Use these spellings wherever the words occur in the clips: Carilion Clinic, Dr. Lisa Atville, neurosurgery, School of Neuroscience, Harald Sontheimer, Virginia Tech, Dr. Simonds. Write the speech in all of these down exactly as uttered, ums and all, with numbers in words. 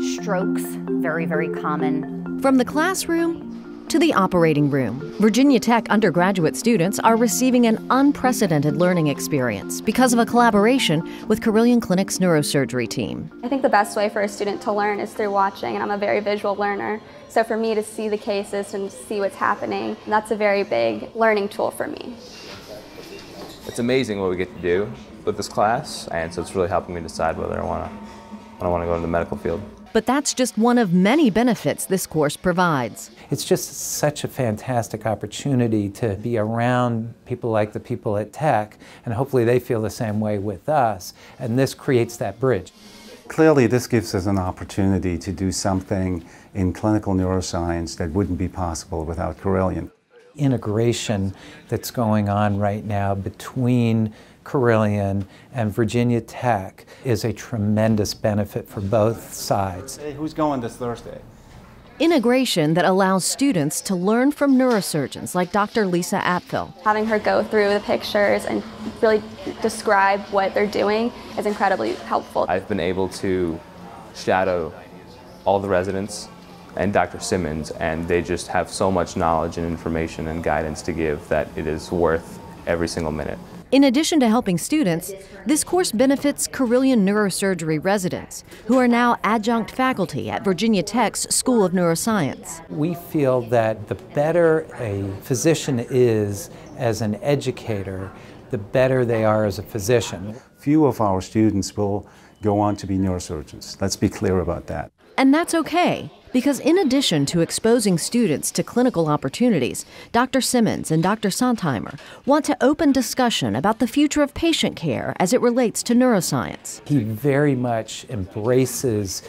strokes, very, very common. From the classroom to the operating room, Virginia Tech undergraduate students are receiving an unprecedented learning experience because of a collaboration with Carilion Clinic's neurosurgery team. I think the best way for a student to learn is through watching, and I'm a very visual learner. So for me to see the cases and see what's happening, that's a very big learning tool for me. It's amazing what we get to do with this class, and so it's really helping me decide whether I want to I want to go into the medical field. But that's just one of many benefits this course provides. It's just such a fantastic opportunity to be around people like the people at Tech, and hopefully they feel the same way with us, and this creates that bridge. Clearly this gives us an opportunity to do something in clinical neuroscience that wouldn't be possible without Carilion. Integration that's going on right now between Carilion and Virginia Tech is a tremendous benefit for both sides. Hey, who's going this Thursday? Integration that allows students to learn from neurosurgeons like Doctor Lisa Atville. Having her go through the pictures and really describe what they're doing is incredibly helpful. I've been able to shadow all the residents and Doctor Simonds, and they just have so much knowledge and information and guidance to give that it is worth every single minute. In addition to helping students, this course benefits Carilion neurosurgery residents, who are now adjunct faculty at Virginia Tech's School of Neuroscience. We feel that the better a physician is as an educator, the better they are as a physician. Few of our students will go on to be neurosurgeons. Let's be clear about that. And that's okay, because in addition to exposing students to clinical opportunities, Doctor Simonds and Doctor Sontheimer want to open discussion about the future of patient care as it relates to neuroscience. He very much embraces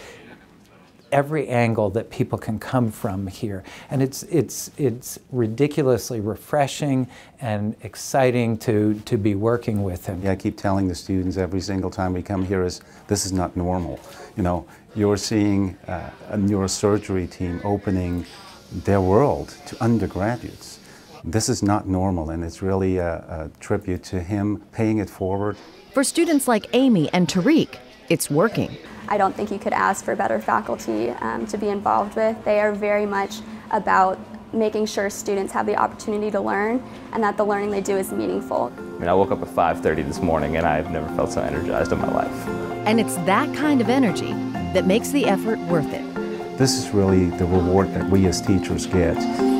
every angle that people can come from here, and it's it's it's ridiculously refreshing and exciting to to be working with him. Yeah, I keep telling the students every single time we come here is this is not normal. You know, you're seeing uh, a neurosurgery team opening their world to undergraduates. This is not normal, and it's really a, a tribute to him paying it forward. For students like Amy and Tariq, it's working. I don't think you could ask for better faculty um, to be involved with. They are very much about making sure students have the opportunity to learn and that the learning they do is meaningful. I mean, I woke up at five thirty this morning and I've never felt so energized in my life. And it's that kind of energy that makes the effort worth it. This is really the reward that we as teachers get.